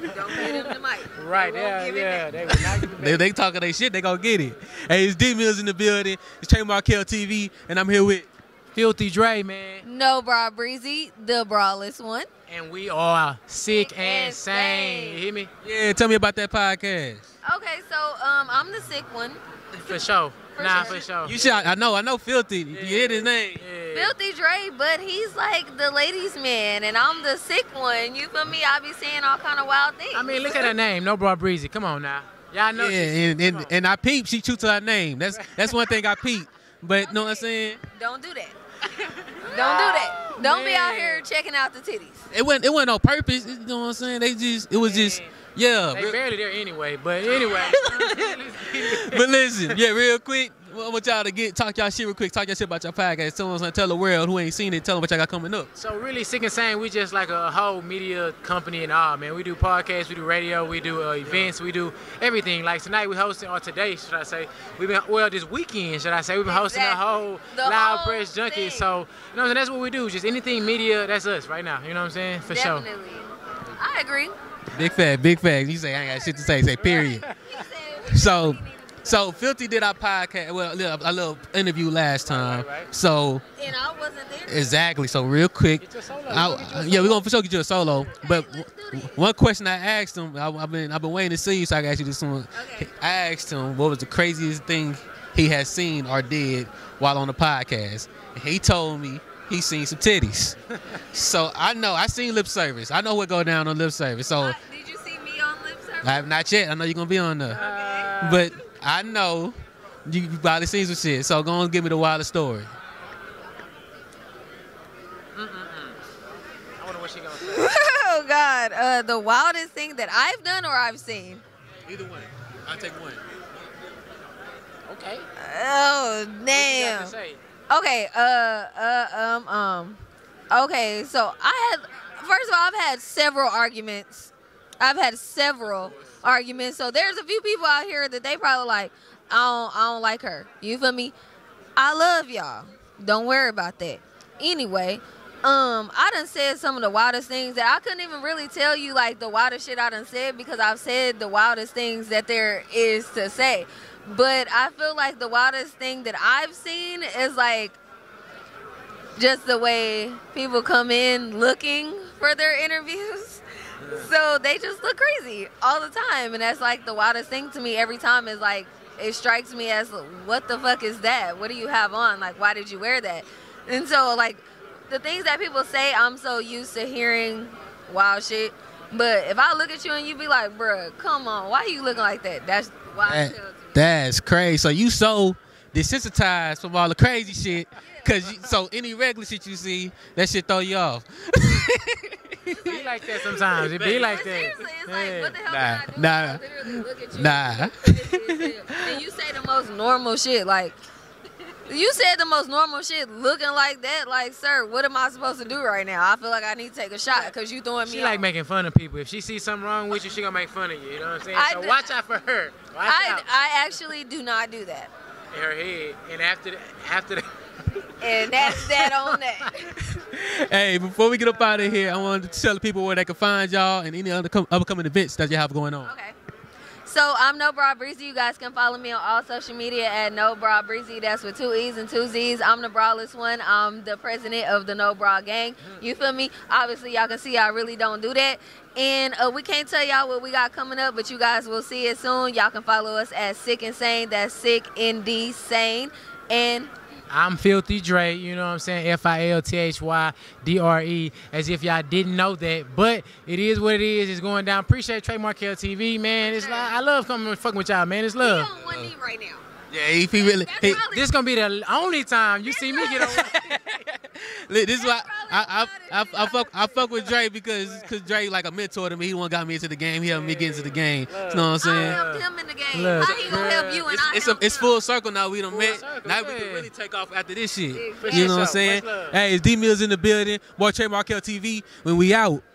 Don't give them the mic. Right, yeah. They will not give them the mic. They talking they shit, they gonna get it. Hey, it's D Mills in the building. It's TreMarkel TV, and I'm here with Filthy Dre, man. No Bra Breezy, the braless one. And we are sick and sane. You hear me? Yeah, tell me about that podcast. Okay, so I'm the sick one. For sure. For sure. You should. I know. Filthy. Yeah. You hear his name. Yeah. Filthy Dre, but he's like the ladies' man, and I'm the sick one. You feel me? I be saying all kind of wild things. I mean, look at her name, No Bra Breezy. Come on now. Y'all know. Yeah, and I peep. She true to her name. That's one thing I peep. But okay. Know what I'm saying? Don't do that. Don't be out here checking out the titties. It wasn't on purpose. You know what I'm saying? It was just. Yeah. They barely there anyway, but anyway. But listen, yeah, real quick, I want y'all to talk y'all shit real quick. Talk y'all shit about your podcast. Tell the world who ain't seen it, tell them what y'all got coming up. So really, SickNDSane, we just like a whole media company and all, man. We do podcasts, we do radio, we do events, we do everything. Like tonight we hosting, or today, should I say. This weekend, should I say. We've been hosting the whole Loud Press Junkie. So, you know what I'm saying, that's what we do. Just anything media, that's us right now. You know what I'm saying? For sure. Definitely. I agree. Big fact. You say I ain't got shit to say. Say period. So Filthy did our podcast. Well, a little interview last time. Right. So and I wasn't there. Exactly. So real quick. Get your solo. We're gonna for sure get you a solo. Okay, but one question I asked him, I've been waiting to see you, so I can ask you this one. Okay. I asked him what was the craziest thing he has seen or did while on the podcast. And he told me he seen some titties. So I know, I seen Lip Service. I know what go down on Lip Service. So did you see me on Lip Service? I have not yet. I know you're gonna be on there. Okay. But I know you probably seen some shit. So go on and give me the wildest story. I wonder what she gonna say. Oh God, the wildest thing that I've done or I've seen. Either one. I'll take one. Okay. Oh damn. What you got to say? Okay, okay, so I've had several arguments. So there's a few people out here that they probably like, I don't like her. You feel me? I love y'all. Don't worry about that. Anyway, I done said some of the wildest things that I couldn't even really tell you, like the wildest shit I done said, because I've said the wildest things that there is to say. But I feel like the wildest thing that I've seen is like just the way people come in looking for their interviews. So they just look crazy all the time. And that's like the wildest thing to me every time is like, it strikes me as what the fuck is that? What do you have on? Like, why did you wear that? And so like the things that people say, I'm so used to hearing wild shit. But if I look at you and you be like, bruh, come on, why you looking like that? That's wild. That's crazy. So you so desensitized from all the crazy shit, so any regular shit you see, that shit throw you off. It be like that sometimes. It be like that. Seriously, it's like, what the hell can I do? I literally look at you. And you say the most normal shit. Like, you said the most normal shit looking like that. Like, sir, what am I supposed to do right now? I feel like I need to take a shot because you throwing me off. She like making fun of people. If she sees something wrong with you, she going to make fun of you. You know what I'm saying? So watch out for her. Watch out. I actually do not do that. In her head. And after that. And that's that on that. Hey, before we get up out of here, I wanted to tell the people where they can find y'all and any other upcoming events that you have going on. Okay. So I'm No Bra Breezy. You guys can follow me on all social media at No Bra Breezy. That's with 2 E's and 2 Z's. I'm the braless one. I'm the president of the No Bra Gang. You feel me? Obviously, y'all can see I really don't do that. And we can't tell y'all what we got coming up, but you guys will see it soon. Y'all can follow us at SickNDSane. That's SickNDSane. And I'm Filthy Dre, you know what I'm saying? FILTHYDRE, as if y'all didn't know that. But it is what it is. It's going down. Appreciate TreMarkel TV, man. It's I love coming and fucking with y'all, man. It's love. He on one knee right now. Yeah, if he really. This gonna be the only time you see me get on one knee. This is why I fuck with Dre because Dre like a mentor to me. He one got me into the game. He helped me get into the game. You know what I'm saying? I helped him in the game. How he gonna help you? And it's full circle now. We done met. Now we can really take off after this shit. You know what I'm saying? Hey, it's D Mills in the building. Boy, TreMarkel TV. When we out.